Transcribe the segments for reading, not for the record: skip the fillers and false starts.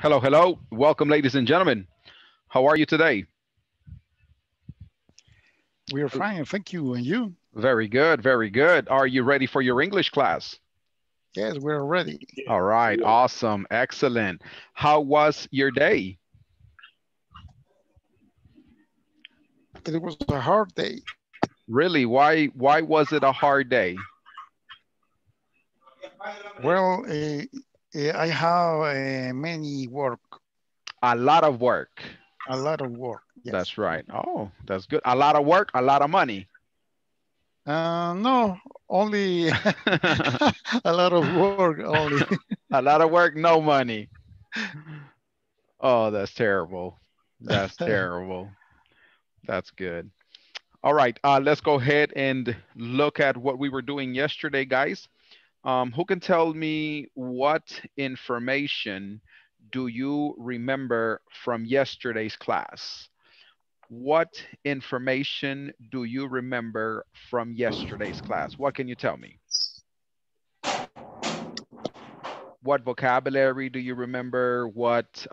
Hello, hello. Welcome, ladies and gentlemen. How are you today? We are fine, thank you. And you? Very good, very good. Are you ready for your English class? Yes, we're ready. All right, awesome, excellent. How was your day? It was a hard day. Really? Why was it a hard day? Well, I have many work. A lot of work. A lot of work. Yes. That's right. Oh, that's good. A lot of work, a lot of money. No, only a lot of work. Only a lot of work, no money. Oh, that's terrible. That's terrible. That's good. All right. Let's go ahead and look at what we were doing yesterday, guys. Who can tell me what information do you remember from yesterday's class? What information do you remember from yesterday's class? What can you tell me? What vocabulary do you remember? What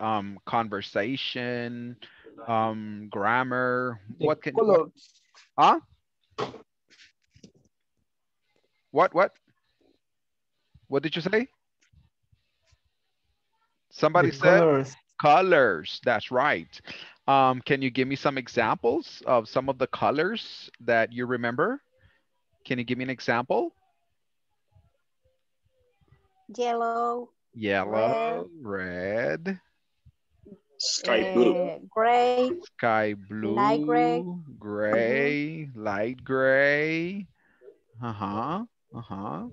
conversation, grammar? What can? Huh? What? What did you say? Somebody said colors. That's right. Can you give me some examples of some of the colors that you remember? Can you give me an example? Yellow. Yellow. Red. Sky blue. Gray. Sky blue. Light gray. Gray. Light gray. Uh-huh. Uh-huh.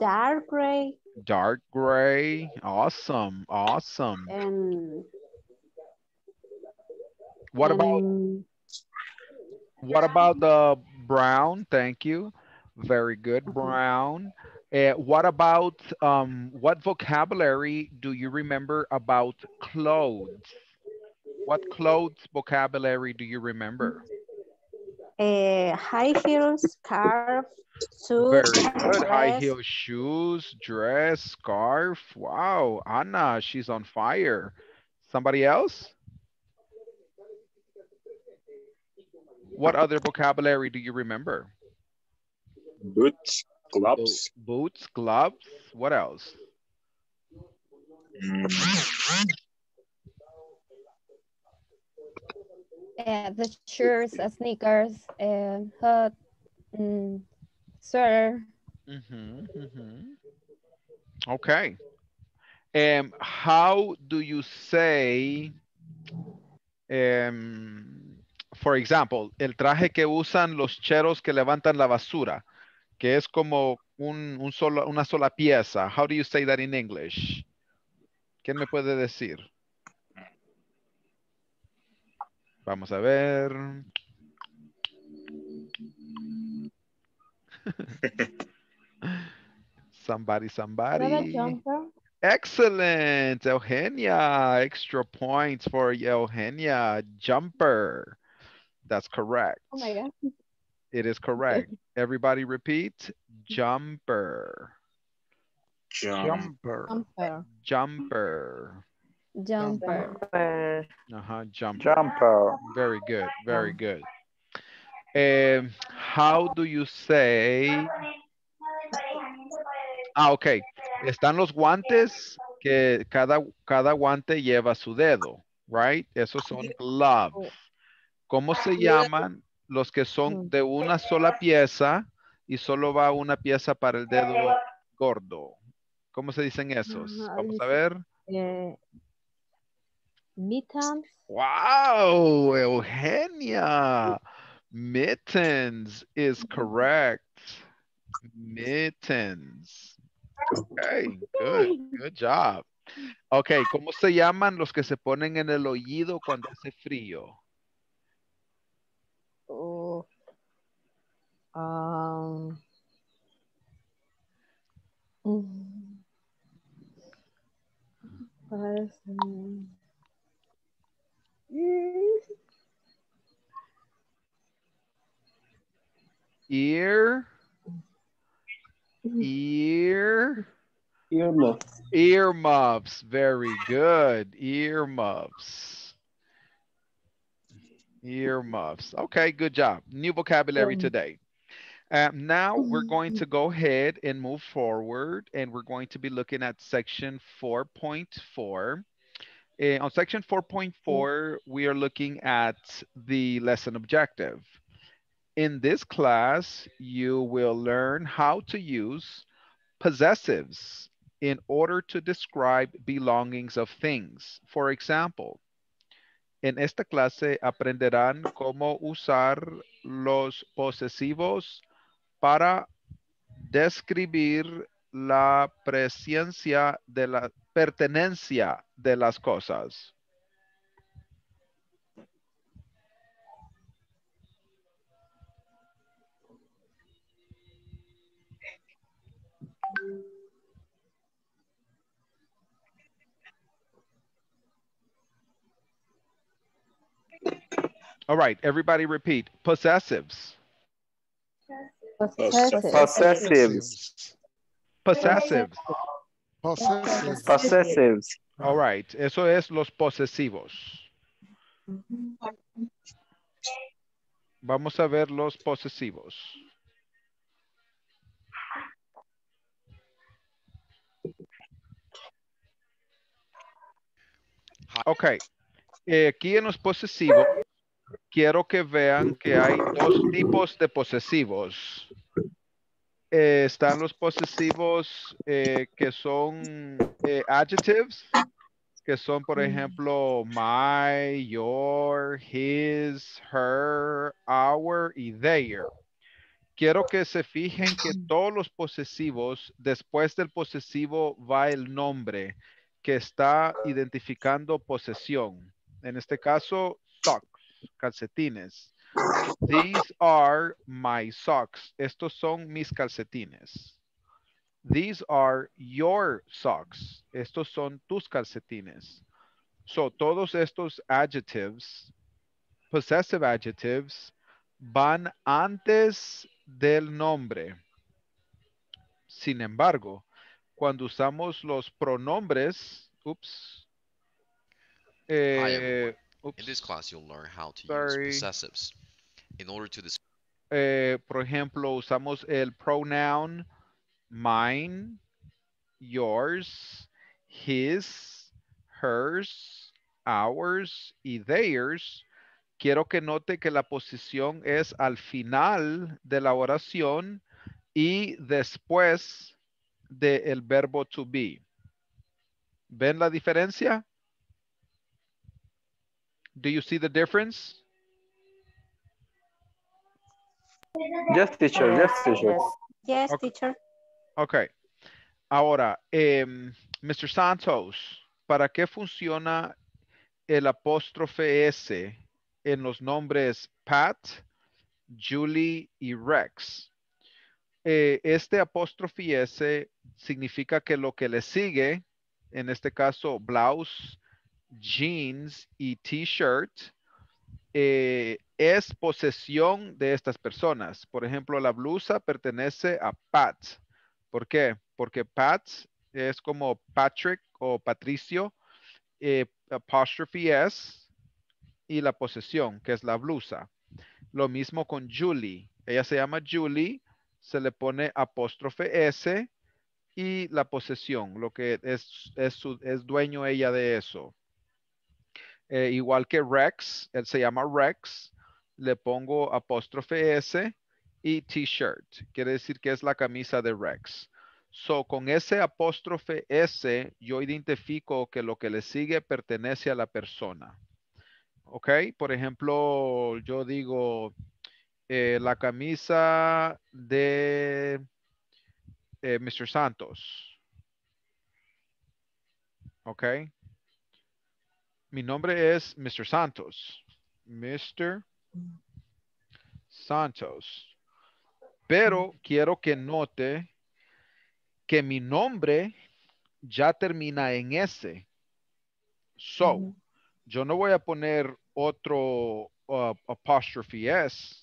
Dark gray. Dark gray. Awesome. Awesome. And what about the brown? Thank you. Very good. Brown. What about what vocabulary do you remember about clothes? What clothes vocabulary do you remember? High heels, scarf, suit. Very good. Dress. High heel shoes, dress, scarf. Wow, Anna, she's on fire. Somebody else? What other vocabulary do you remember? Boots, gloves. Boots, gloves. What else? The shirts, sneakers, hot sweater. Okay. How do you say, for example, el traje que usan los cheros que levantan la basura, que es como una sola pieza. How do you say that in English? ¿Quién me puede decir? Vamos a ver. somebody. Excellent, Eugenia. Extra points for Eugenia. Jumper. That's correct. Oh my God. It is correct. Everybody repeat. Jumper. Jumper. Jumper. Jumper. Jumper. Uh-huh, jumper. Very good, very good. How do you say? Ah, okay. Están los guantes que cada guante lleva su dedo, right? Esos son gloves. ¿Cómo se llaman los que son de una sola pieza y solo va una pieza para el dedo gordo? ¿Cómo se dicen esos? Vamos a ver. Mittens. Wow, Eugenia. Mittens is correct. Mittens. Okay, good job. Okay, ¿cómo se llaman los que se ponen en el oído cuando hace frío? Oh, earmuffs. Earmuffs. Very good. Earmuffs. Earmuffs. Okay, good job. New vocabulary today. Now we're going to go ahead and move forward, and we're going to be looking at section 4.4. On section 4.4, we are looking at the lesson objective. In this class, you will learn how to use possessives in order to describe belongings of things. For example, en esta clase aprenderán cómo usar los posesivos para describir la presencia de la pertenencia de las cosas. All right, everybody repeat. Possessives. Possessives. Possessives. Possessives. Possessives. Possessives. All right, eso es los posesivos. Vamos a ver los posesivos. Okay, aquí en los posesivos, quiero que vean que hay dos tipos de posesivos. Están los posesivos que son adjectives, que son, por ejemplo, my, your, his, her, our y their. Quiero que se fijen que todos los posesivos, después del posesivo va el nombre que está identificando posesión. En este caso, socks, calcetines. These are my socks. Estos son mis calcetines. These are your socks. Estos son tus calcetines. So, todos estos adjectives, possessive adjectives, van antes del nombre. Sin embargo, cuando usamos los pronombres, in this class, you'll learn how to use possessives in order to describe. Por ejemplo, usamos el pronoun mine, yours, his, hers, ours y theirs. Quiero que note que la posición es al final de la oración y después del verbo to be. ¿Ven la diferencia? Do you see the difference? Yes, teacher. Yes, teacher. Yes, okay. Teacher. Okay. Ahora, Mr. Santos, ¿para qué funciona el apóstrofe S en los nombres Pat, Julie y Rex? Este apóstrofe S significa que lo que le sigue, en este caso blouse, jeans y t-shirt, es posesión de estas personas. Por ejemplo, la blusa pertenece a Pat. ¿Por qué? Porque Pat es como Patrick o Patricio, apóstrofe S y la posesión, que es la blusa. Lo mismo con Julie. Ella se llama Julie. Se le pone apóstrofe S y la posesión, lo que es dueño ella de eso. Igual que Rex, él se llama Rex, le pongo apóstrofe S y t-shirt. Quiere decir que es la camisa de Rex. So, con ese apóstrofe S, yo identifico que lo que le sigue pertenece a la persona. ¿Ok? Por ejemplo, yo digo... la camisa de Mr. Santos. Ok. Mi nombre es Mr. Santos. Mr. Santos. Pero quiero que note que mi nombre ya termina en S. So, yo no voy a poner otro apostrophe S.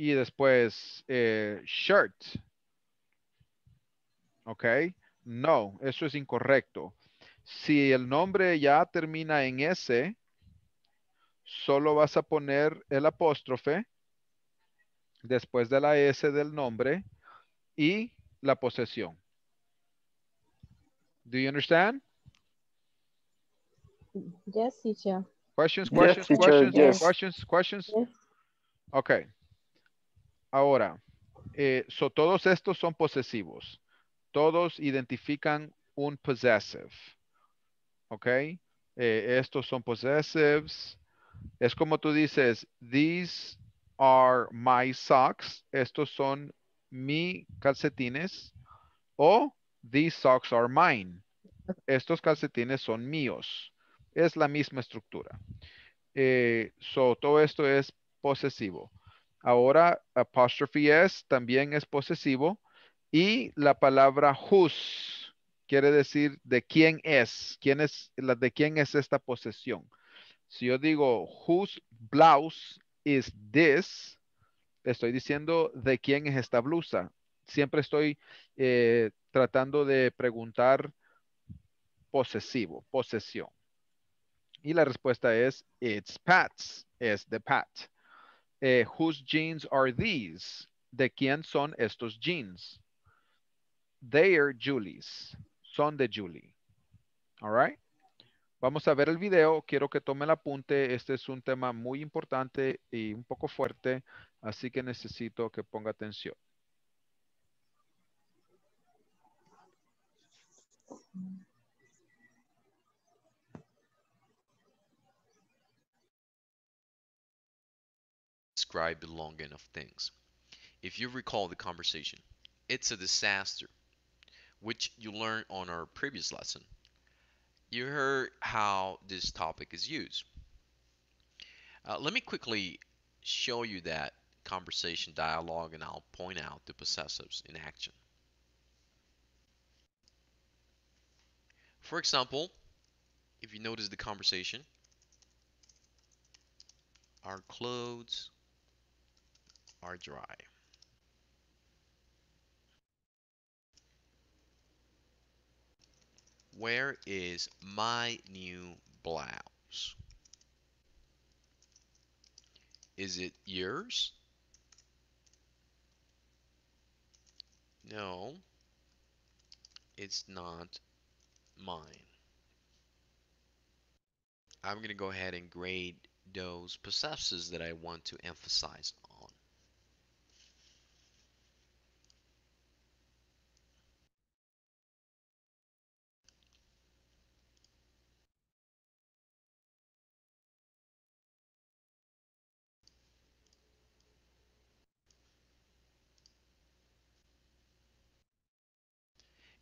Y después shirt. Ok. No, eso es incorrecto. Si el nombre ya termina en S, solo vas a poner el apóstrofe después de la S del nombre y la posesión. Do you understand? Yes, teacher. Questions? Yes. Ok. Ahora, todos estos son posesivos. Todos identifican un possessive. Ok. Estos son possessives. Es como tú dices, these are my socks. Estos son mis calcetines. O these socks are mine. Estos calcetines son míos. Es la misma estructura. Todo esto es posesivo. Ahora, apostrophe S también es posesivo. Y la palabra whose quiere decir de quién es. ¿De quién es esta posesión? Si yo digo, whose blouse is this? Estoy diciendo de quién es esta blusa. Siempre estoy tratando de preguntar posesivo, posesión. Y la respuesta es, it's Pat's, es de Pat. Whose jeans are these? ¿De quién son estos jeans? They are Julie's, son de Julie. All right. Vamos a ver el video. Quiero que tome el apunte. Este es un tema muy importante y un poco fuerte, así que necesito que ponga atención. Describe the belonging of things. If you recall the conversation, it's a disaster, which you learned on our previous lesson. You heard how this topic is used. Let me quickly show you that conversation dialogue, and I'll point out the possessives in action. For example, if you notice the conversation, our clothes are dry. Where is my new blouse? Is it yours? No, it's not mine. I'm going to go ahead and grade those possessives that I want to emphasize on.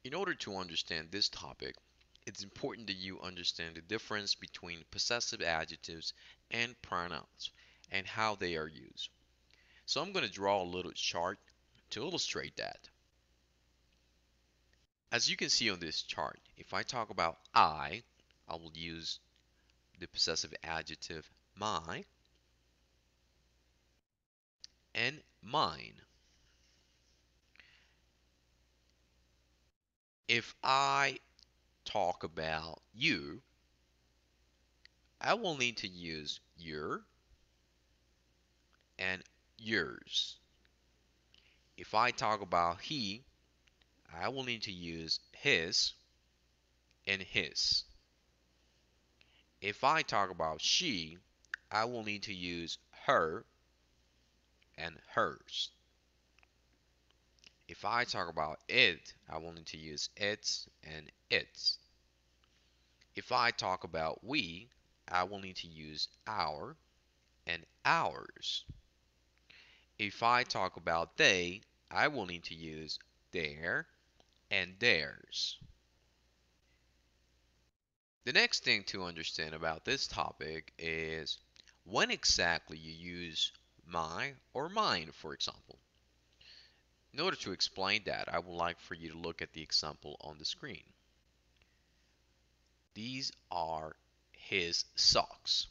In order to understand this topic, it's important that you understand the difference between possessive adjectives and pronouns and how they are used. So I'm going to draw a little chart to illustrate that. As you can see on this chart, if I talk about I will use the possessive adjective my and mine. If I talk about you, I will need to use your and yours. If I talk about he, I will need to use his and his. If I talk about she, I will need to use her and hers. If I talk about it, I will need to use its and its. If I talk about we, I will need to use our and ours. If I talk about they, I will need to use their and theirs. The next thing to understand about this topic is when exactly you use my or mine, for example. In order to explain that, I would like for you to look at the example on the screen. These are his socks.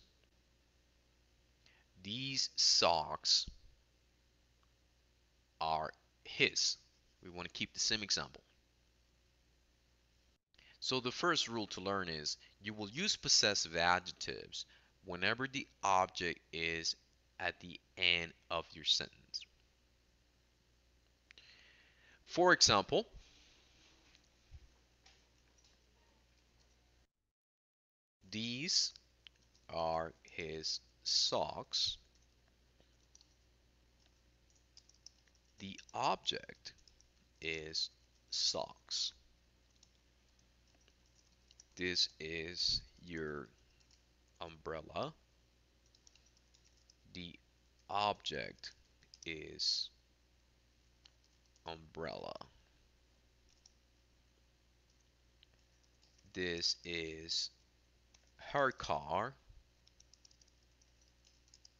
These socks are his. We want to keep the same example. So the first rule to learn is you will use possessive adjectives whenever the object is at the end of your sentence. For example, these are his socks. The object is socks. This is your umbrella. The object is umbrella. This is her car.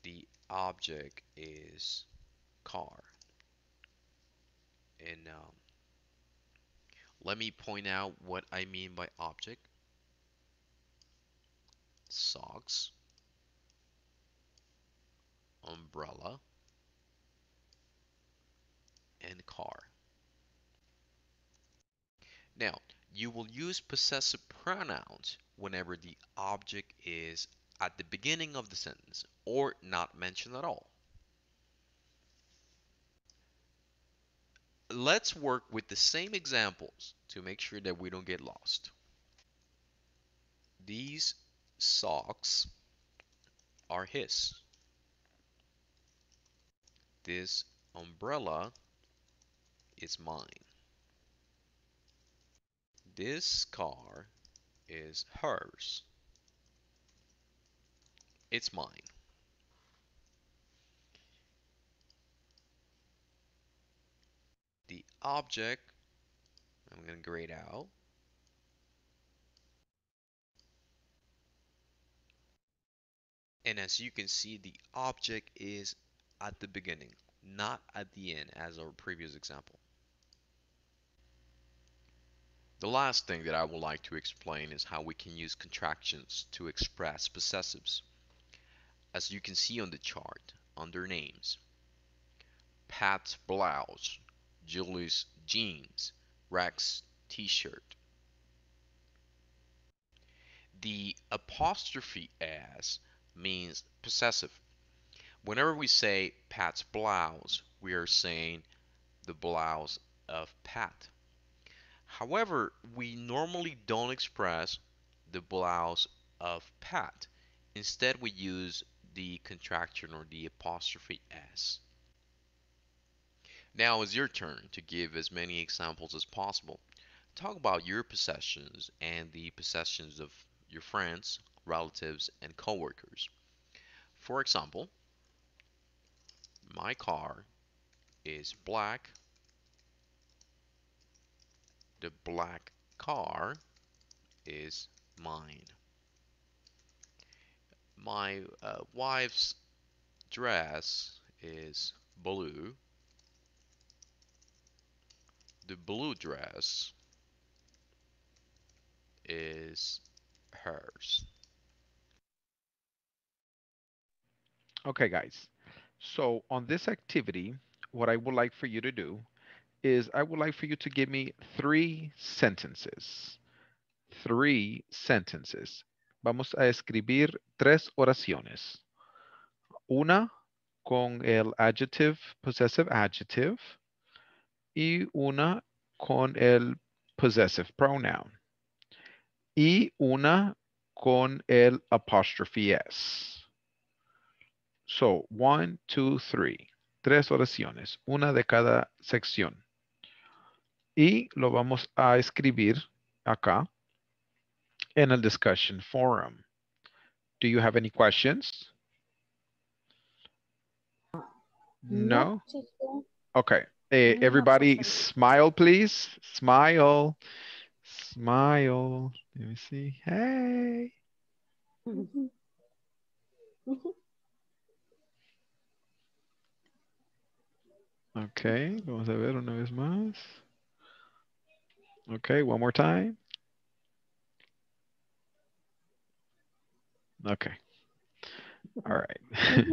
The object is car. And let me point out what I mean by object. Socks, umbrella, and car. Now, you will use possessive pronouns whenever the object is at the beginning of the sentence or not mentioned at all. Let's work with the same examples to make sure that we don't get lost. These socks are his. This umbrella is mine. This car is hers. It's mine. The object, I'm going to grade out. And as you can see, the object is at the beginning, not at the end, as our previous example. The last thing that I would like to explain is how we can use contractions to express possessives. As you can see on the chart, under names, Pat's blouse, Julie's jeans, Rex's t-shirt. The apostrophe as means possessive. Whenever we say Pat's blouse, we are saying the blouse of Pat. However, we normally don't express the blouse of Pat. Instead, we use the contraction or the apostrophe as. Now it's your turn to give as many examples as possible. Talk about your possessions and the possessions of your friends, relatives, and coworkers. For example, my car is black. The black car is mine. My wife's dress is blue. The blue dress is hers. Okay, guys. So on this activity, what I would like for you to do is I would like for you to give me three sentences. Three sentences. Vamos a escribir tres oraciones. Una con el adjective, possessive adjective. Y una con el possessive pronoun. Y una con el apostrophe s. So, 1, 2, 3. Tres oraciones, una de cada sección. Y lo vamos a escribir acá en el discussion forum. Do you have any questions? No? Okay. Hey, everybody smile, please. Smile. Smile. Let me see. Hey. Okay, vamos a ver una vez más. Okay, one more time. Okay. All right.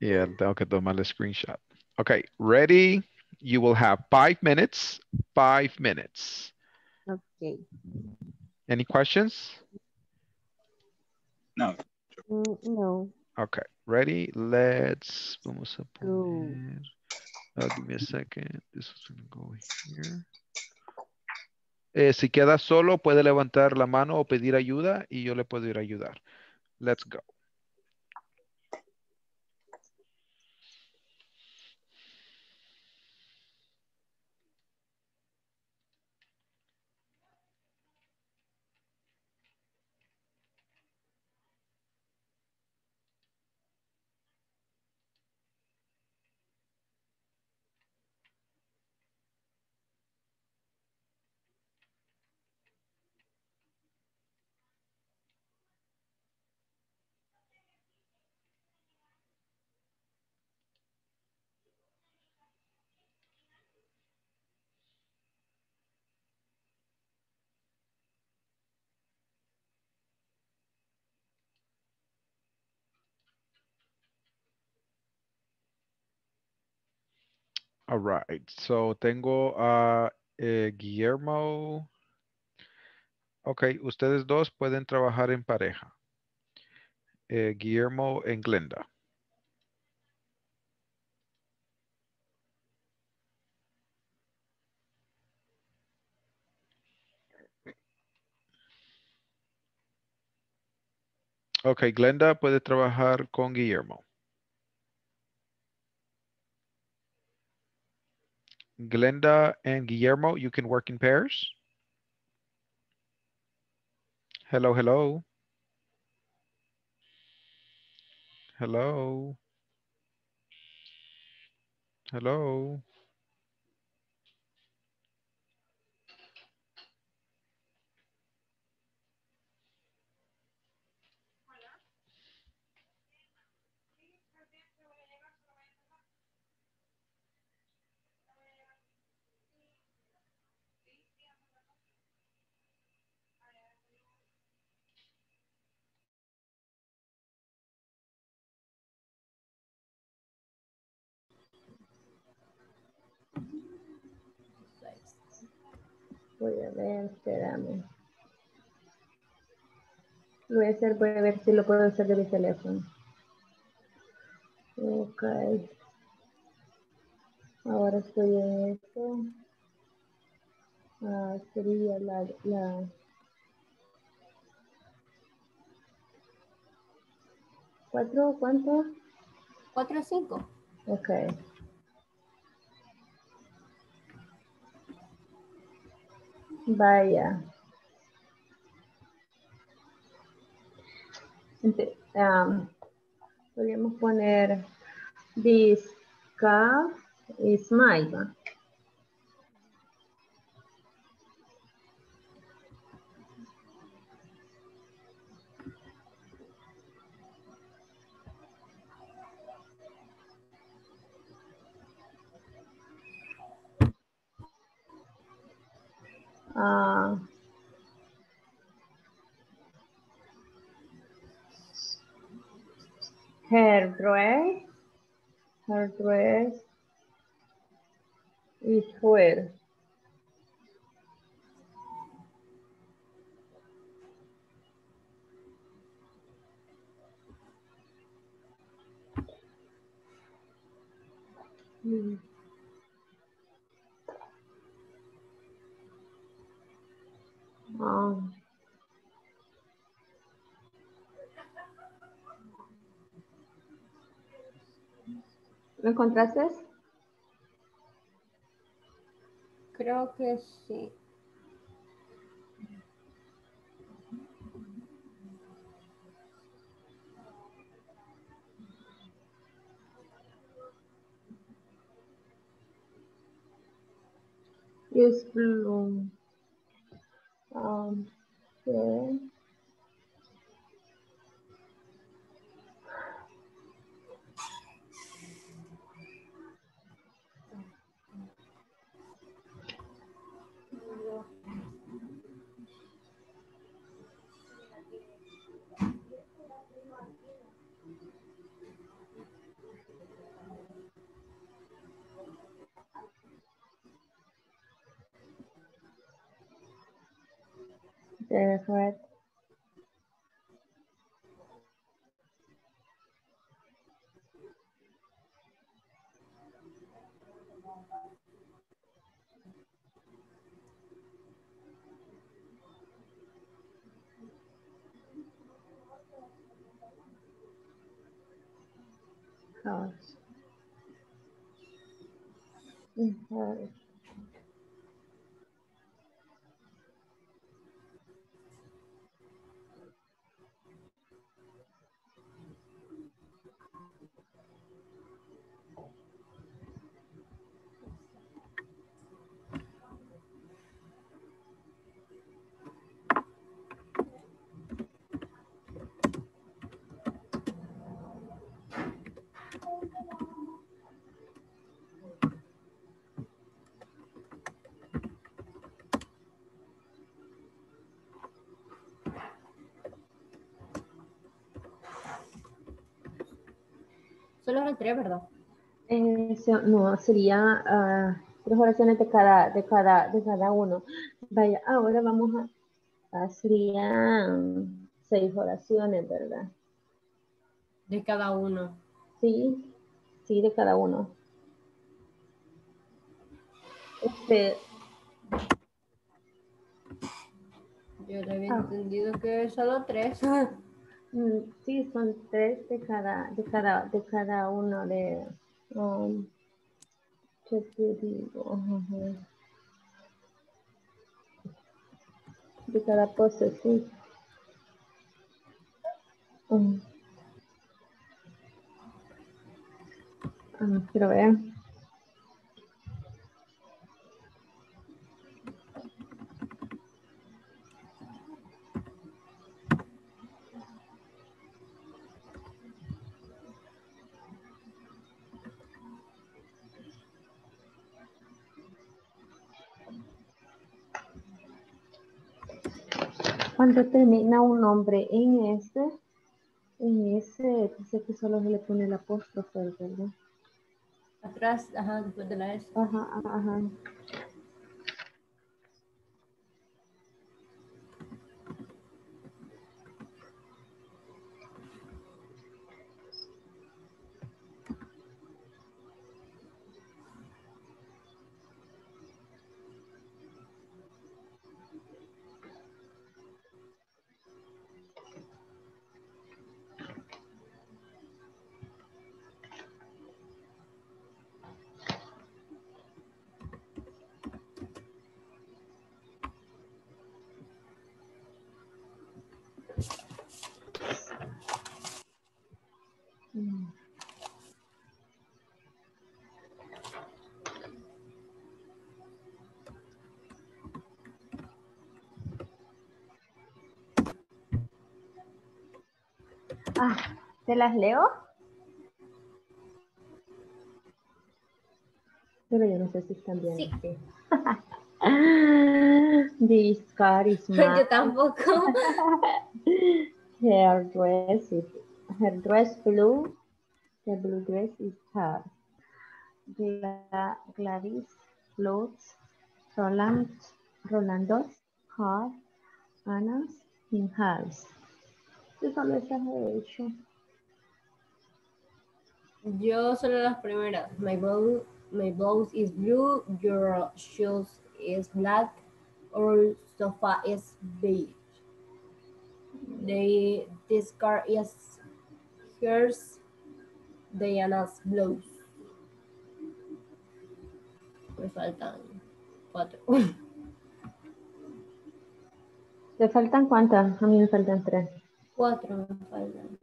Yeah, I'll get my screenshot. Okay, ready? You will have 5 minutes. 5 minutes. Okay. Any questions? No. No. Okay, ready? Let's, vamos a poner, oh, give me a second, this is going to go here. Si queda solo, puede levantar la mano o pedir ayuda y yo le puedo ir a ayudar. Let's go. All right, so tengo a Guillermo. Ok, ustedes dos pueden trabajar en pareja. Guillermo en Glenda. Ok, Glenda puede trabajar con Guillermo. Glenda and Guillermo, you can work in pairs. Hello, hello. Hello. Hello. Voy a ver, espérame. Lo voy a hacer, voy a ver si lo puedo hacer de mi teléfono. Ok. Ahora estoy en esto. Ah, sería la... ¿Cuatro? ¿Cuánto? 4 o 5. Ok. Vaya. Podríamos poner this cup is mine. Her dress is well. ¿Lo encontraste? Creo que sí. Es blue. Okay. the thread. Cause solo eran tres, ¿verdad? No, sería tres oraciones de cada uno. Vaya, ahora vamos a serían seis oraciones, ¿verdad? De cada uno. Sí, sí, de cada uno. Yo le había entendido que solo tres. Sí, son tres de cada uno de ¿qué te digo? De cada pose, sí. Quiero ver. Cuando termina un nombre en ese, dice que solo se le pone el apóstrofe, ¿verdad? Atrás, ajá, después de la S. Ajá, ajá. Ah, ¿te las leo? Pero yo no sé si están bien. Sí. This card is mine. Yo tampoco. Her dress blue. The blue dress is hers. Gladys clothes. Rolando's car. Anna's in house. Yo solo esas he hecho. Yo solo las primeras. My blouse is blue. Your shoes is black. Our sofa is beige. This car is hers. Diana's blouse. Me faltan 4. ¿Te faltan cuántas? A mí me faltan 3. 4 me faltan.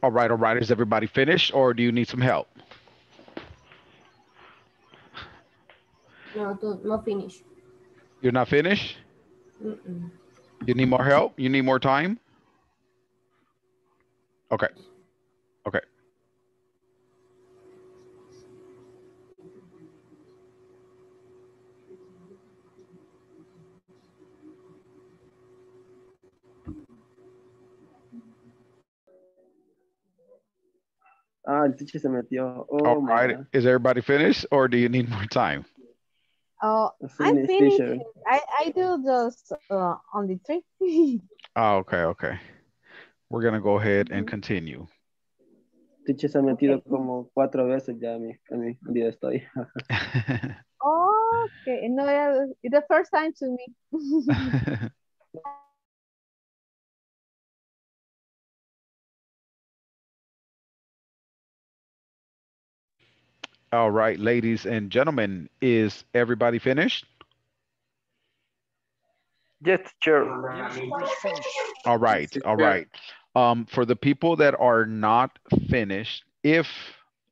All right. Is everybody finished or do you need some help? No, not finished. You're not finished? Mm-mm. You need more help? You need more time? Okay. Ah, el teacher se metió. Oh, all right. God. Is everybody finished or do you need more time? Oh, I'm finished. I do those on the tree. Oh, okay, okay. We're going to go ahead and continue. Teacher se ha metido como 4 veces ya a mi vida estoy. Okay, no, it's the first time to me. All right, ladies and gentlemen, is everybody finished? Yes, sure. All right, all right. For the people that are not finished, if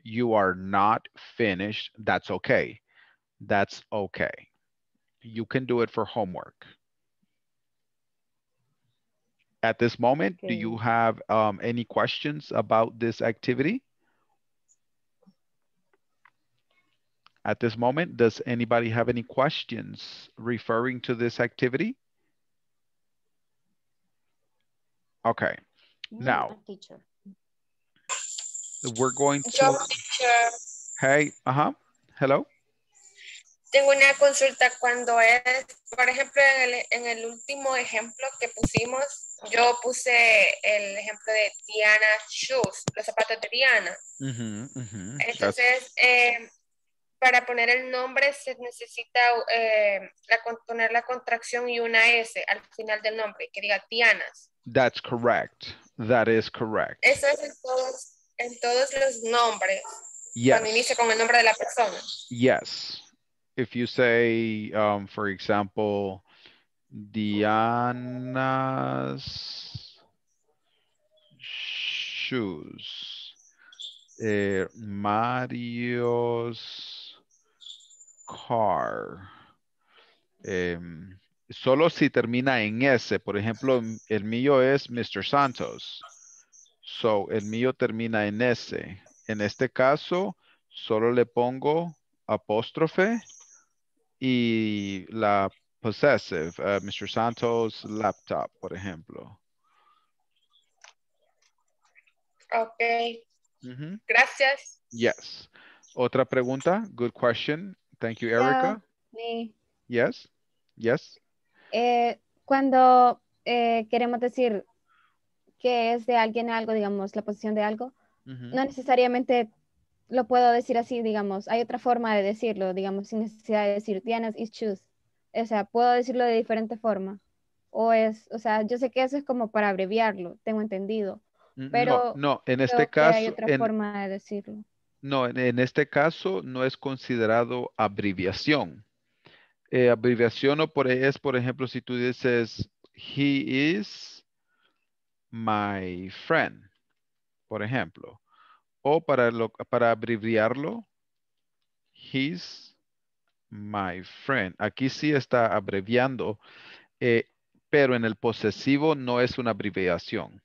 you are not finished, that's okay. That's okay. You can do it for homework. At this moment, okay. Do you have any questions about this activity? At this moment, does anybody have any questions referring to this activity? Okay, now, we're going to... Yo, teacher. Hey, hello. Tengo una consulta cuando es, por ejemplo, en el último ejemplo que pusimos, yo puse el ejemplo de Diana shoes, los zapatos de Diana. Entonces... para poner el nombre se necesita poner la contracción y una S al final del nombre, que diga Dianas. That's correct. That is correct. Eso es en todos los nombres. Yes. Cuando inicia con el nombre de la persona. Yes. If you say, for example, Diana's shoes. Mario's car. Solo si termina en S. Por ejemplo, el mío es Mr. Santos. So, el mío termina en S. En este caso, solo le pongo apóstrofe y la possessive. Mr. Santos laptop, por ejemplo. Ok. Gracias. Yes. Otra pregunta. Good question. Thank you, Erica. Yes. Yes. Cuando queremos decir que es de alguien algo, digamos, la posición de algo, no necesariamente lo puedo decir así, digamos. Hay otra forma de decirlo, digamos, sin necesidad de decir Diana's is shoes. O sea, puedo decirlo de diferente forma. O sea, yo sé que eso es como para abreviarlo, tengo entendido. Pero no, en este caso... hay otra forma de decirlo. No, en este caso no es considerado abreviación. Abreviación es, por ejemplo, si tú dices, he is my friend, por ejemplo. O para abreviarlo, he's my friend. Aquí sí está abreviando, pero en el posesivo no es una abreviación.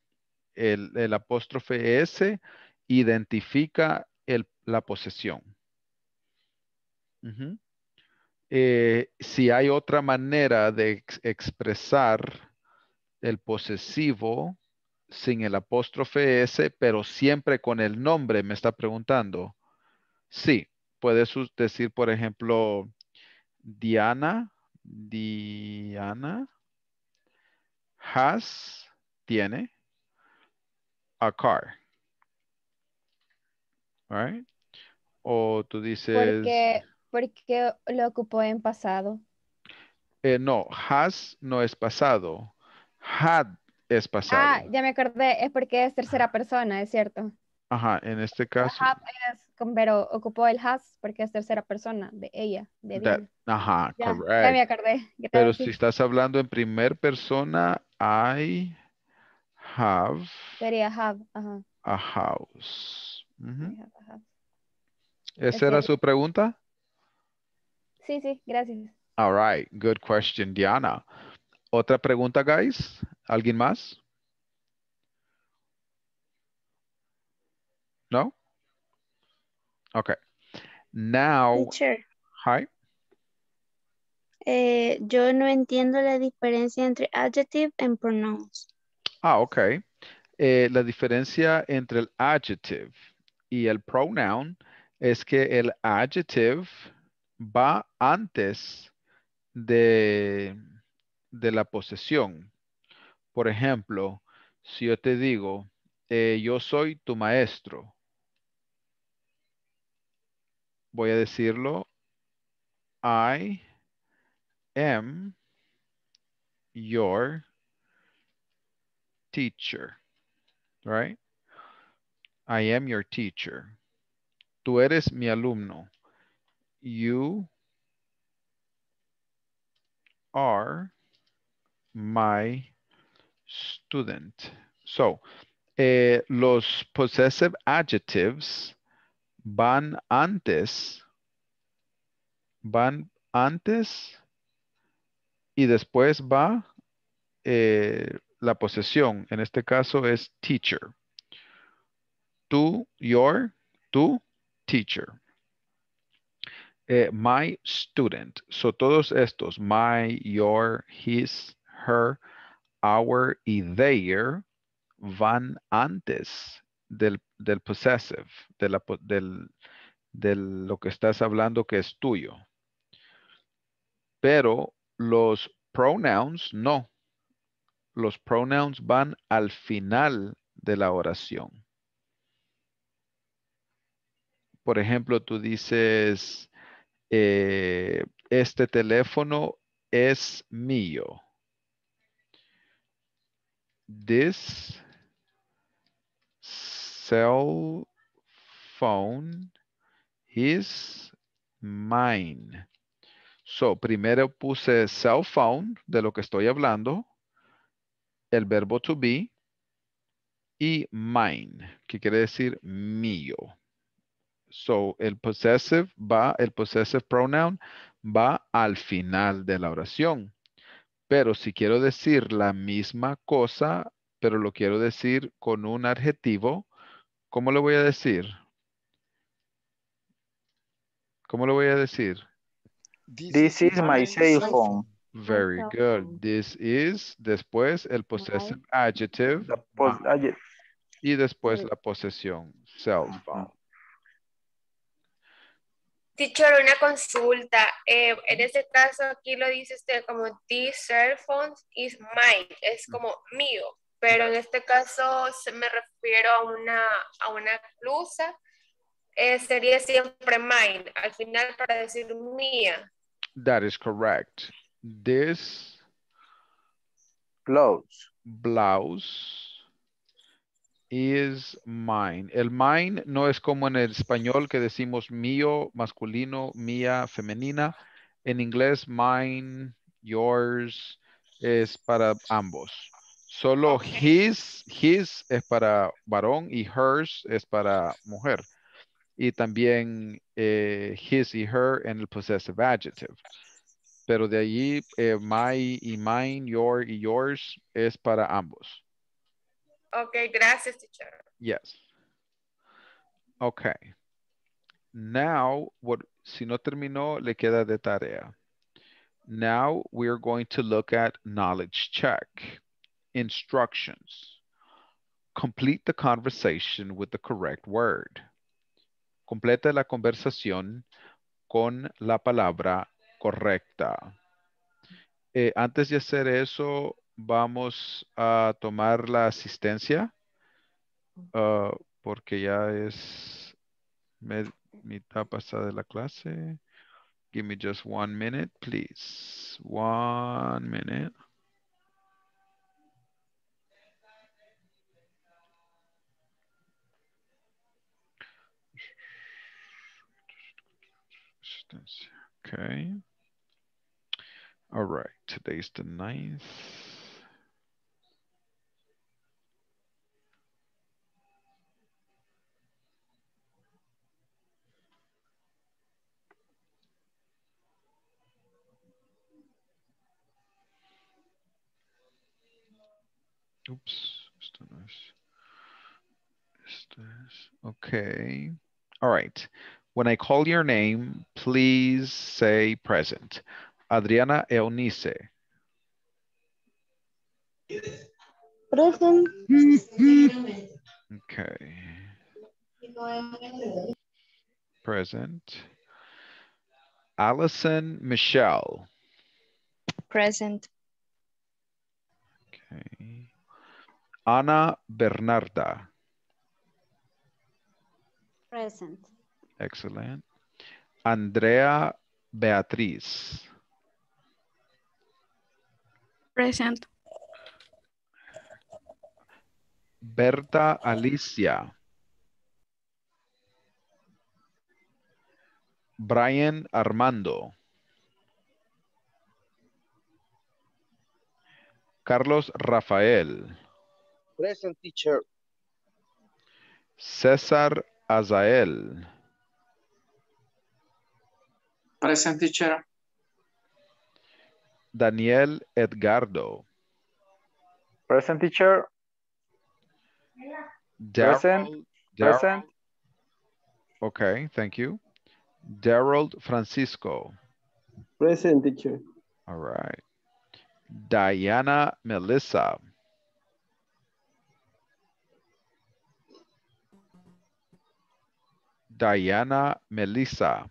El apóstrofe S identifica la posesión. Si hay otra manera de expresar el posesivo sin el apóstrofe S, pero siempre con el nombre, me está preguntando. Sí, puedes decir, por ejemplo, Diana tiene a car. All right. O tú dices... ¿Por qué lo ocupó en pasado? No, has no es pasado. Had es pasado. Ah, ya me acordé. Es porque es tercera persona, es cierto. Ajá, en este caso... pero ocupó el has porque es tercera persona de ella. Ajá, correcto. Ya me acordé. Gracias. Pero si estás hablando en primer persona, I... have, sería have, a house. ¿Esa era su pregunta? Sí, gracias. All right, good question, Diana. ¿Otra pregunta, guys? ¿Alguien más? ¿No? Okay. Now, teacher. Hi. Yo no entiendo la diferencia entre adjective and pronouns. Ah, ok. La diferencia entre el adjective. y el pronoun es que el adjective va antes de la posesión. Por ejemplo, si yo te digo, yo soy tu maestro, voy a decirlo, I am your teacher, right? I am your teacher. Tú eres mi alumno. You are my student. So, los possessive adjectives van antes y después va la posesión. En este caso es teacher. Tú, your, tu, teacher. My student. So todos estos, my, your, his, her, our y their, van antes del possessive, de lo que estás hablando que es tuyo. Pero los pronouns no. Los pronouns van al final de la oración. Por ejemplo, tú dices, este teléfono es mío. This cell phone is mine. So, primero puse cell phone, de lo que estoy hablando, el verbo to be, y mine, que quiere decir mío. So, el possessive pronoun va al final de la oración. Pero si quiero decir la misma cosa, pero lo quiero decir con un adjetivo, ¿cómo lo voy a decir? ¿Cómo lo voy a decir? This is my cell phone. Very good. This is, después el possessive adjective. Y después la posesión, cell phone. Teacher, una consulta. En este caso aquí lo dice usted como this cell phone is mine. Es como mío. Pero en este caso se me refiero a una blusa. Sería siempre mine al final para decir mía. That is correct. This blouse is mine. El mine no es como en el español que decimos mío, masculino, mía, femenina. En inglés, mine, yours, es para ambos. Solo okay. His es para varón y hers es para mujer. Y también his y her en el possessive adjective. Pero de allí, my y mine, your y yours es para ambos. Ok, gracias, teacher. Yes. Ok. Now, si no terminó, le queda de tarea. Now, we are going to look at knowledge check. Instructions. Complete the conversation with the correct word. Completa la conversación con la palabra correcta. Antes de hacer eso, vamos a tomar la asistencia porque ya es mitad pasada de la clase. Give me just 1 minute, please. 1 minute. Okay. All right. Today's the 9th. Oops. Okay. All right. When I call your name, please say present. Adriana Eunice. Present. Okay. Present. Allison Michelle. Present. Okay. Ana Bernarda. Present. Excellent. Andrea Beatriz. Present. Berta Alicia. Brian Armando. Carlos Rafael. Present, teacher. César Azael. Present, teacher. Daniel Edgardo. Present, teacher. Present. Present. Okay, thank you. Daryl Francisco. Present, teacher. All right. Diana Melissa. Diana Melissa.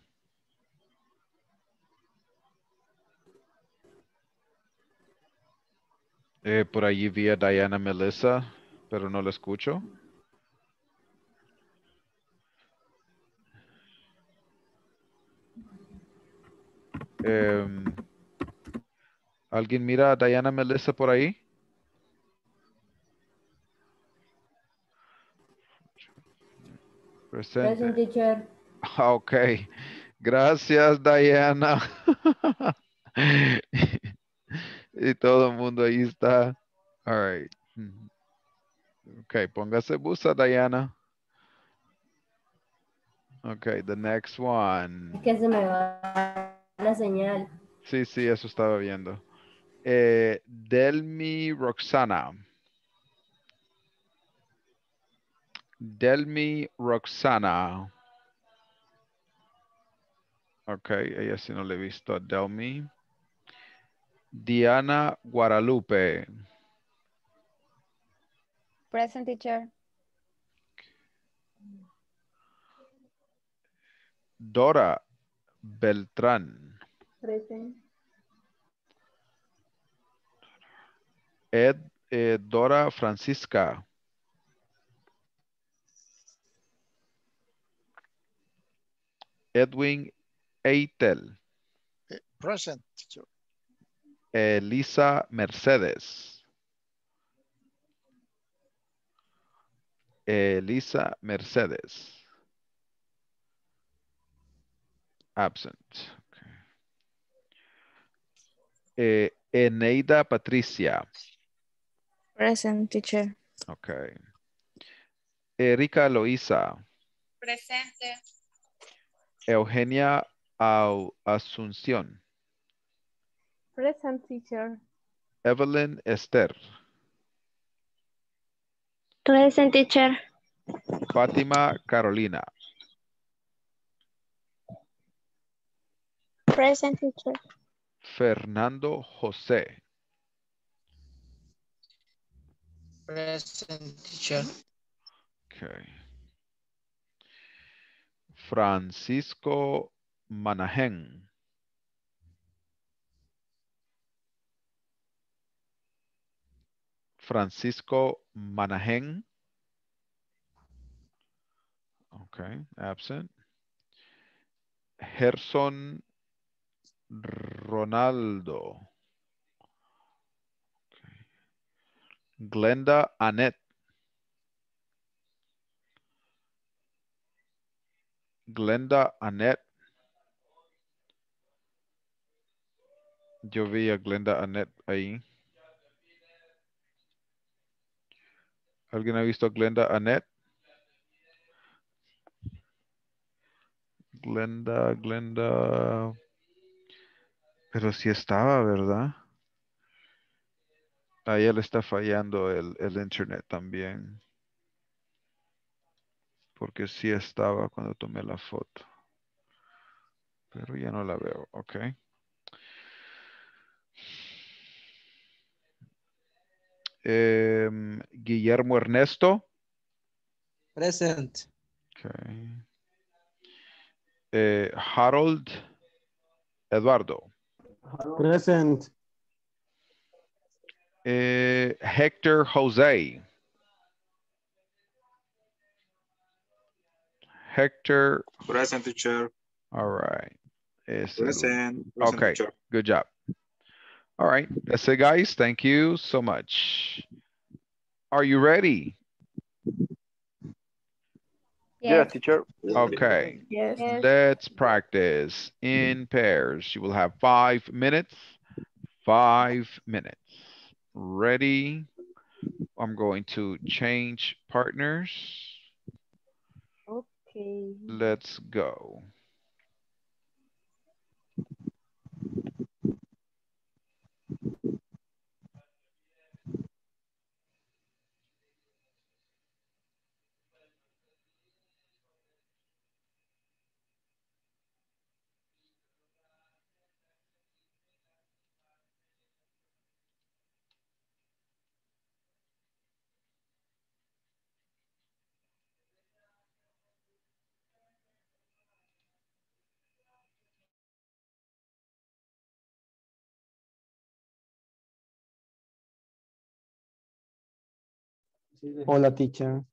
Por allí vi a Diana Melissa, pero no la escucho. ¿Alguien mira a Diana Melissa por ahí? Present, teacher. Ok. Gracias, Diana. Y todo el mundo ahí está. All right. Ok, póngase busa, Diana. Ok, the next one. Es que se me va la señal. Sí, sí, eso estaba viendo. Delmi Roxana. Delmi Roxana. Ok, ella sí no le he visto a Delmi. Diana Guadalupe. Present, teacher. Dora Beltrán. Present. Dora Francisca. Edwin Eitel. Present, teacher. Elisa Mercedes. Elisa Mercedes. Absent. Okay. Eneida Patricia. Present, teacher. Okay. Erika Loisa. Presente. Eugenia Asunción. Present, teacher. Evelyn Esther. Present, teacher. Fátima Carolina. Present, teacher. Fernando José. Present, teacher. Okay. Francisco Manahen. Francisco Manahen. Okay, absent. Gerson Ronaldo. Okay. Glenda Annette. Glenda Annette. Yo vi a Glenda Annette ahí. ¿Alguien ha visto a Glenda Annette? Glenda. Pero sí estaba, ¿verdad? A ella le está fallando el internet también. Porque sí estaba cuando tomé la foto. Pero ya no la veo, ok. Guillermo Ernesto. Present. Okay. Harold Eduardo. Present. Hector Jose. Hector. Present, teacher. All right. Present. Okay, teacher. Good job. All right, that's it, guys. Thank you so much. Are you ready? Yes, yes, teacher. Okay, yes. Let's practice in pairs. You will have 5 minutes, 5 minutes. Ready? I'm going to change partners. Okay. Let's go. Hola, teacher.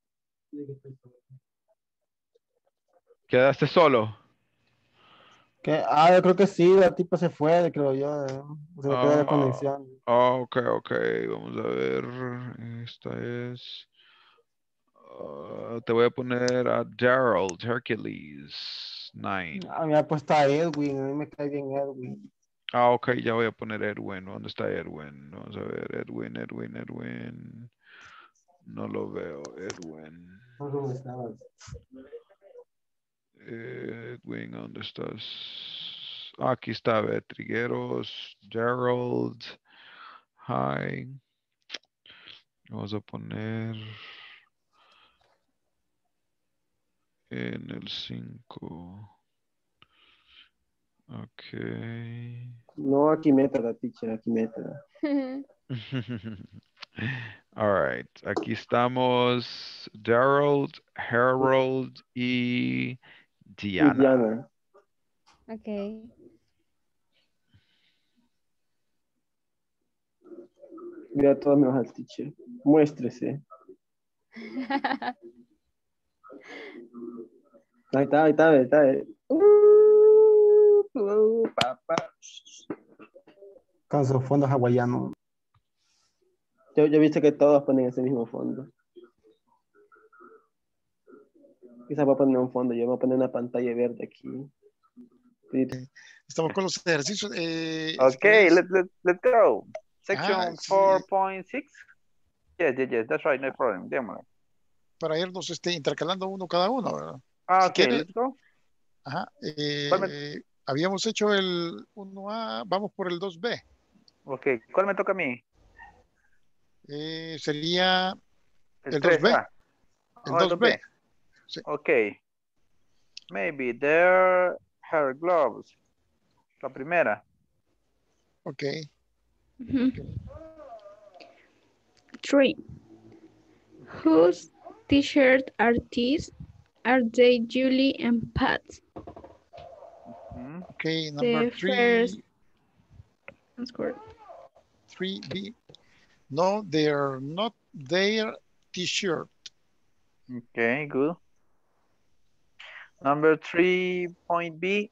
¿Quedaste solo? ¿Qué? Ah, yo creo que sí, la tipa se fue, creo yo. Se me quedó la conexión. Ok, ok. Vamos a ver. Esta es... te voy a poner a Daryl, Hercules 9. Ah, me ha puesto a Edwin. A mí me cae bien Edwin. Ah, ok. Ya voy a poner Edwin. ¿Dónde está Edwin? Vamos a ver. Edwin, Edwin, Edwin. No lo veo, Edwin. Edwin, ¿dónde estás? Ah, aquí está, Trigueros, Gerald. Hi. Vamos a poner en el 5. Ok. No, aquí meta la teacher, aquí meta. All right, aquí estamos Gerald, Harold y Diana. Okay. Mira, todos menos al teacher. Muéstrese. Ahí está, ahí está, ahí está. Papá. Con sus fondos hawaianos. Yo he visto que todos ponen ese mismo fondo. Quizás voy a poner un fondo. Yo voy a poner una pantalla verde aquí. Estamos con los ejercicios. Ok, let's go. Section 4.6. Sí. Yes, that's right, no problem. Démosle. Para irnos intercalando uno cada uno, ¿verdad? Ah, si ok, let's go. Ajá. Habíamos hecho el 1A, vamos por el 2B. Ok, ¿cuál me toca a mí? Sería el 2B. El 2B. Sí. Ok. Maybe there her gloves. La primera. Ok. Three. Whose t-shirt are these? Are they Julie and Pat? Okay, number the 3. First... That's correct. 3B. No, they're not their t-shirt. Okay, good. Number 3.B,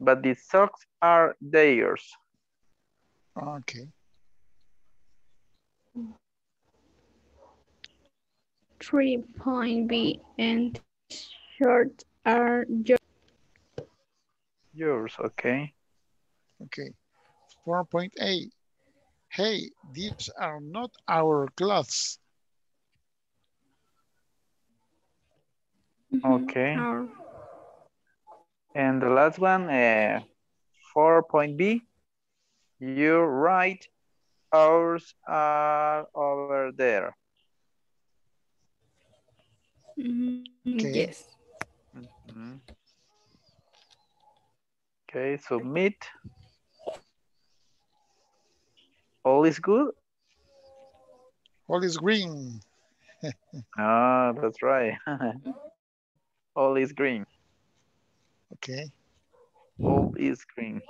but the socks are theirs. Okay. 3.B and t-shirts are yours. Yours, okay. Okay. 4.8. Hey, these are not our clothes. Okay. And the last one, 4.B. You're right. Ours are over there. Okay. Yes. Okay, submit. All is good? All is green. Ah, that's right. All is green. Okay. All is green.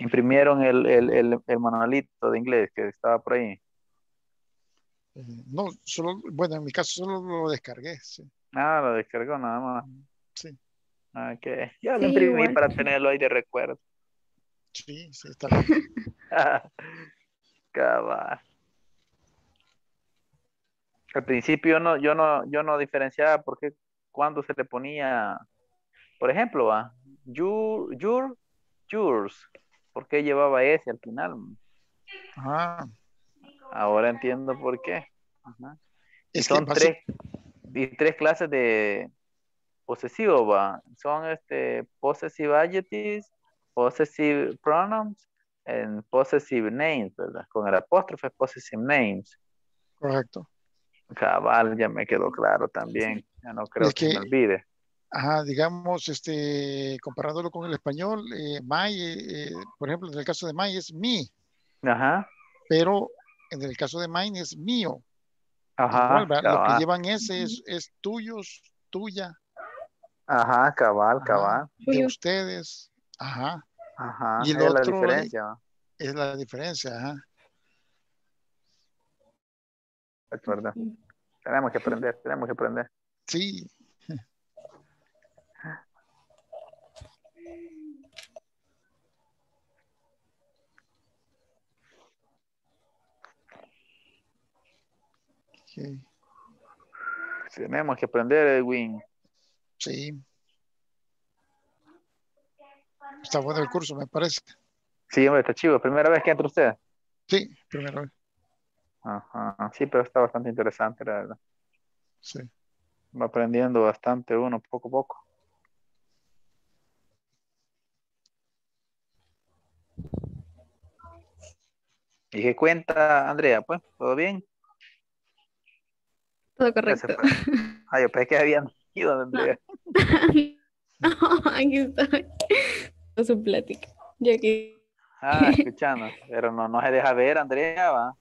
Imprimieron el manualito de inglés que estaba por ahí. No, solo, bueno, en mi caso solo lo descargué. Sí. Ah, lo descargó nada más. Sí. Ok. Ya lo imprimí igual, para tenerlo ahí de recuerdo. Sí, sí, está bien. Cabal. Al principio yo no diferenciaba porque cuando se le ponía, por ejemplo, a yours, porque llevaba ese al final. Ajá. Ahora entiendo por qué. Ajá. Y son tres clases de posesivo, va. Son possessive adjectives, possessive pronouns, and possessive names, ¿verdad? Con el apóstrofe, possessive names. Correcto. Cabal, ya me quedó claro también. Ya no creo que me olvide. Ajá, digamos, comparándolo con el español, por ejemplo, en el caso de my es mi. Ajá. Pero en el caso de mine es mío. Ajá. Igual, lo que llevan ese es tuyos, tuya. Ajá, cabal. De ustedes. Ajá. Ajá. Y el es otro la diferencia. Es la diferencia, ajá. Es verdad. Tenemos que aprender. Sí. Okay. Tenemos que aprender, Edwin. Sí. Está bueno el curso, me parece. Sí, hombre, está chido. ¿Primera vez que entra usted? Sí, primera vez. Ajá. Sí, pero está bastante interesante, la verdad. Sí. Va aprendiendo bastante uno, poco a poco. ¿Y qué cuenta, Andrea? Pues, ¿todo bien? Todo correcto. Yo pensé que habían ido, Andrea. No, aquí estoy. Con su plática. Yo aquí. Escuchando. Pero no se deja ver, Andrea, va.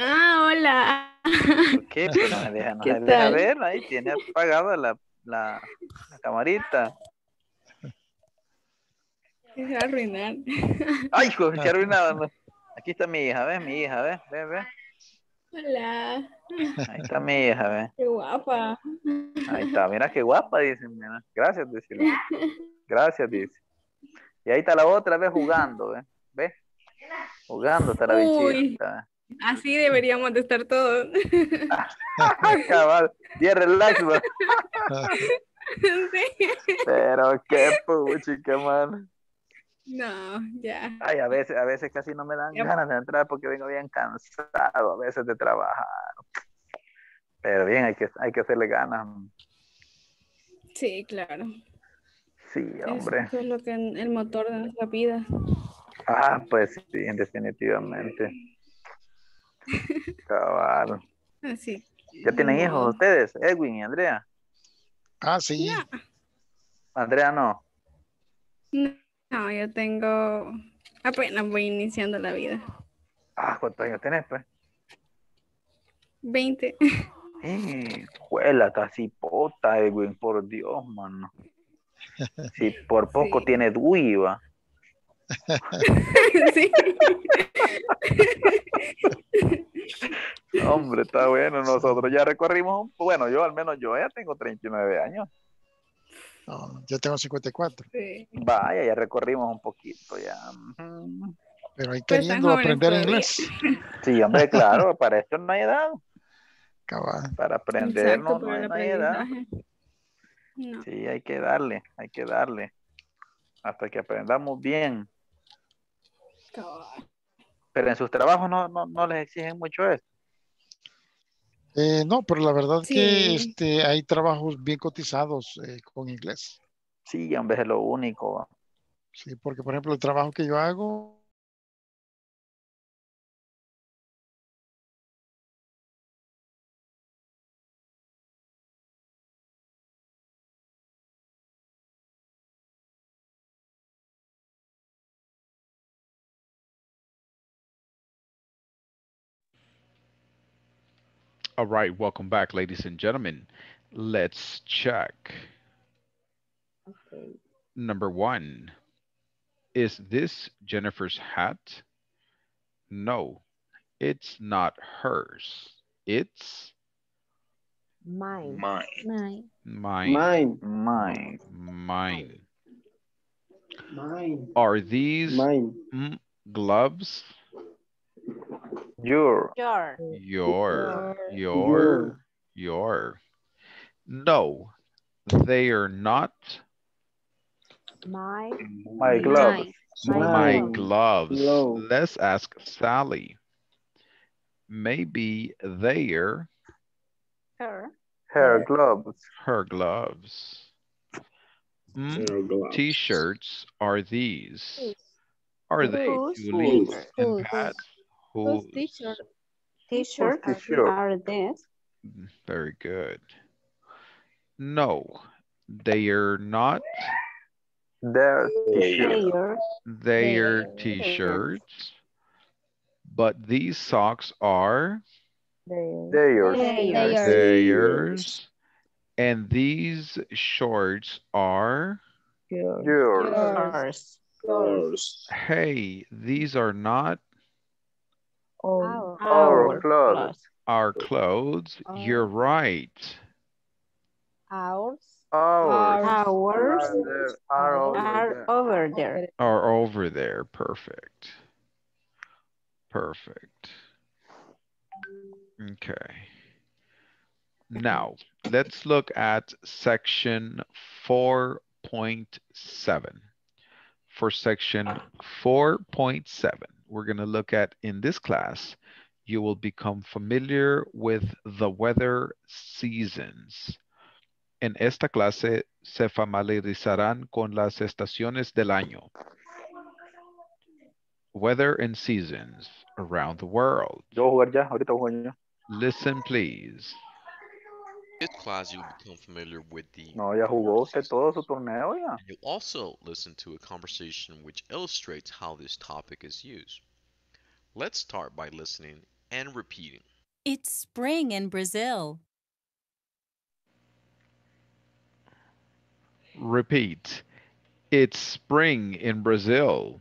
Hola. ¿Por qué? Pero no se deja ver. Ahí tiene apagada la camarita. Se va a arruinar. Ay, se arruinaba. Aquí está mi hija, ¿ves? Mi hija, ¿ves? Hola. Ahí está mi hija, ¿ves? Qué guapa. Ahí está, mira qué guapa, dicen. Mira. Gracias, decirle. Gracias, dice. Y ahí está la otra, ¿ves? Jugando, ¿ves? ¿Ves? Jugando está la bichita. Así deberíamos de estar todos. Cabal. Bien relax, ¿no? Sí. Pero qué puchica, man. No, ya. Ay, a veces casi no me dan ganas de entrar porque vengo bien cansado a veces de trabajar. Pero bien, hay que hacerle ganas. Sí, claro. Sí, hombre. Eso es lo que el motor de nuestra vida. Pues sí, definitivamente. Cabal. Así. ¿Ya tienen hijos ustedes, Edwin y Andrea? Sí. Yeah. Andrea no. No, yo tengo... Apenas voy iniciando la vida. ¿Cuántos años tenés, pues? 20. Juela, está cipota, Edwin, por Dios, mano. Si por poco tiene duiva. Sí. Hombre, está bueno. Nosotros ya recorrimos... Bueno, yo ya tengo 39 años. No, yo tengo 54. Sí. Vaya, ya recorrimos un poquito ya. Pero hay queriendo aprender inglés. Sí, hombre, claro, para esto no hay edad. Cabal. Para aprender no hay edad. No. Sí, hay que darle. Hasta que aprendamos bien. Cabal. Pero en sus trabajos no les exigen mucho eso. No, pero la verdad que hay trabajos bien cotizados con inglés. Sí, en vez de lo único. Sí, porque por ejemplo el trabajo que yo hago All right, welcome back, ladies and gentlemen. Let's check. Okay. Number one, is this Jennifer's hat? No, it's not hers. It's mine. Mine. Mine. Mine. Mine. Mine. Mine. Mine. Are these mine. Gloves? Your. No, they are not. My gloves. My gloves. Let's ask Sally. Maybe they are. Her gloves. Her gloves. T-shirts are these. Are they, Julie and Pat? Whose t-shirt are these? Very good. No, they are not. Their t-shirts. Their t-shirts. But these socks are theirs. And these shorts are yours. Hey, these are not our clothes. Our clothes. You're right. Ours are over there. Are over there. Perfect. Perfect. Okay. Now, let's look at section 4.7. For section 4.7, we're going to look at, in this class, you will become familiar with the weather seasons. En esta clase se familiarizarán con las estaciones del año. Weather and seasons around the world. Listen, please. This class you will become familiar with the and you'll also listen to a conversation which illustrates how this topic is used. Let's start by listening and repeating. It's spring in Brazil. Repeat. It's spring in Brazil.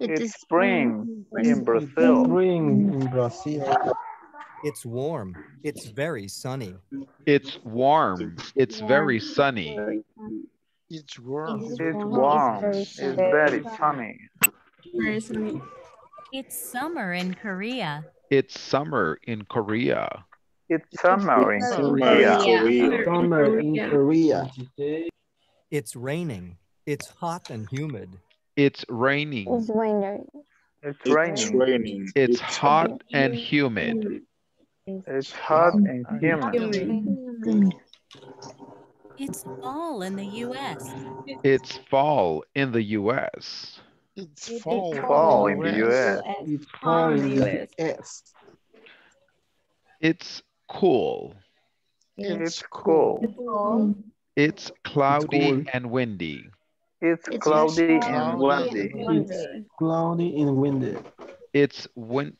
It's spring in Brazil. Spring in Brazil. It's warm. It's very sunny. It's warm. It's very sunny. It's warm. It's warm. It's very sunny. It's summer in Korea. It's summer in Korea. It's summer in Korea. It's summer in Korea. It's raining. It's hot and humid. It's raining. It's raining. It's raining. It's hot and humid. It's hot and humid. It's fall in the U.S. It's fall in the U.S. It's fall in the U.S. It's fall in the U.S. It's cool. It's cool. It's cloudy and windy. It's cloudy and windy. It's cloudy and windy. It's wind.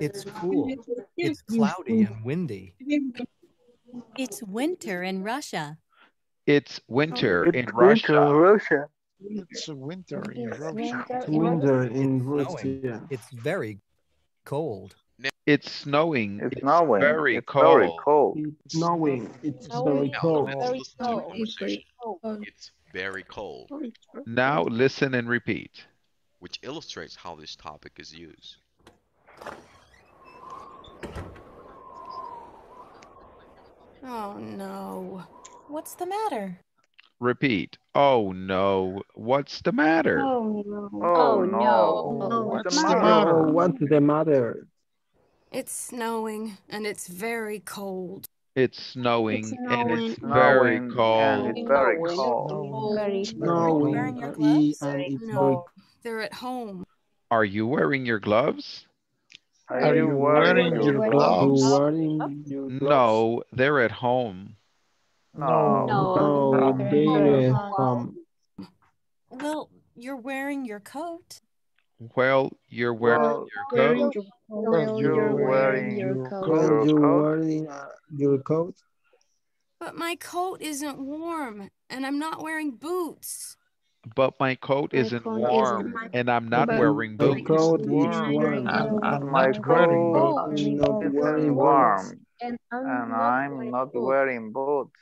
It's cool. It's cloudy and windy. It's winter in Russia. It's winter in Russia. It's winter in Russia. It's winter in Russia. It's very cold. It's snowing. It's very cold. It's snowing. It's very cold. It's very cold. Now listen and repeat, which illustrates how this topic is used. Oh no, what's the matter? Repeat. Oh no, what's the matter? Oh no, oh, no. What's the matter? What's the matter? It's snowing and it's very cold. It's snowing and it's very cold. It's very cold. It's snowing. No, they're at home. Are you wearing your gloves? Are you wearing your gloves? No, they're at home. No, they're at home. Well, you're wearing your coat. While you're wearing your coat. While you're wearing your coat. But my coat isn't warm and I'm not wearing boots. But my coat isn't warm and I'm not wearing boots. My coat is warm and my coat is not warm and I'm not wearing boots.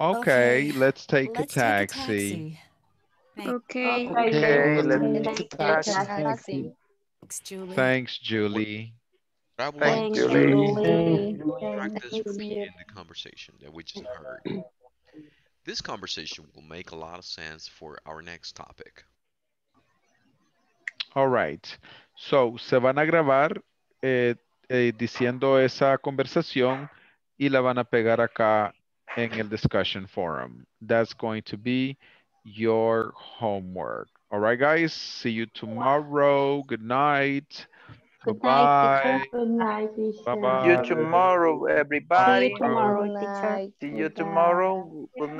Okay, let's take a taxi. Okay, let's take a taxi. Thanks, Julie. Thanks, Julie. Thanks, Julie. Practice repeating the conversation that we just heard. This conversation will make a lot of sense for our next topic. All right. So, se van a grabar diciendo esa conversación y la van a pegar acá en el discussion forum. That's going to be your homework. All right, guys. See you tomorrow. Good night. Bye-bye. See you tomorrow, everybody. See you tomorrow. Good night.